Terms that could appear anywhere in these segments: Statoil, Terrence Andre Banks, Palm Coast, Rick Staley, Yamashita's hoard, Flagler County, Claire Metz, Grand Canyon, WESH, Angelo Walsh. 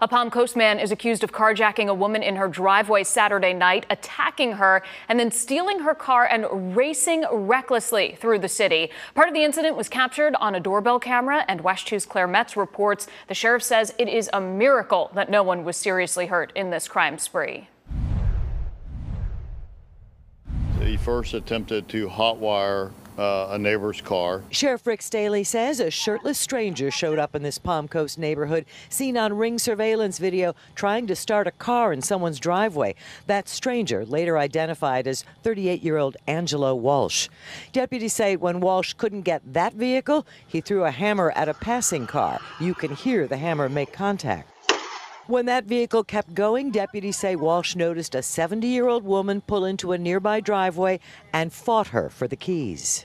A Palm Coast man is accused of carjacking a woman in her driveway Saturday night, attacking her, and then stealing her car and racing recklessly through the city. Part of the incident was captured on a doorbell camera, and WESH 2's Claire Metz reports the sheriff says it is a miracle that no one was seriously hurt in this crime spree. He first attempted to hotwire a neighbor's car. Sheriff Rick Staley says a shirtless stranger showed up in this Palm Coast neighborhood, seen on Ring surveillance video, trying to start a car in someone's driveway. That stranger later identified as 38-year-old Angelo Walsh. Deputies say when Walsh couldn't get that vehicle, he threw a hammer at a passing car. You can hear the hammer make contact. When that vehicle kept going, deputies say Walsh noticed a 70-year-old woman pull into a nearby driveway and fought her for the keys.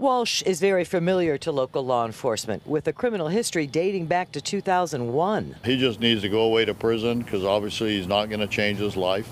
Walsh is very familiar to local law enforcement, with a criminal history dating back to 2001. He just needs to go away to prison because obviously he's not going to change his life.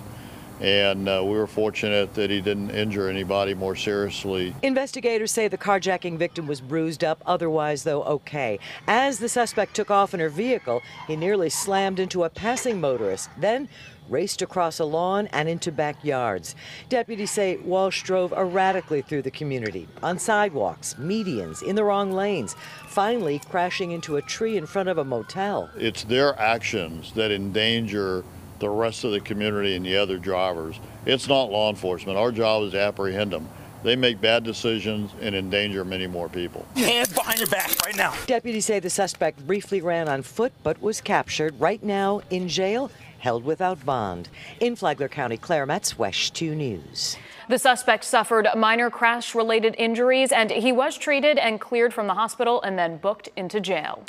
And we were fortunate that he didn't injure anybody more seriously. Investigators say the carjacking victim was bruised up, otherwise, though, okay. As the suspect took off in her vehicle, he nearly slammed into a passing motorist, then raced across a lawn and into backyards. Deputies say Walsh drove erratically through the community, on sidewalks, medians, in the wrong lanes, finally crashing into a tree in front of a motel. It's their actions that endanger the rest of the community and the other drivers. It's not law enforcement. Our job is to apprehend them. They make bad decisions and endanger many more people. Hands behind your back right now. Deputies say the suspect briefly ran on foot but was captured. Right now in jail, held without bond. In Flagler County, Claire Metz, WESH 2 News. The suspect suffered minor crash-related injuries, and he was treated and cleared from the hospital and then booked into jail.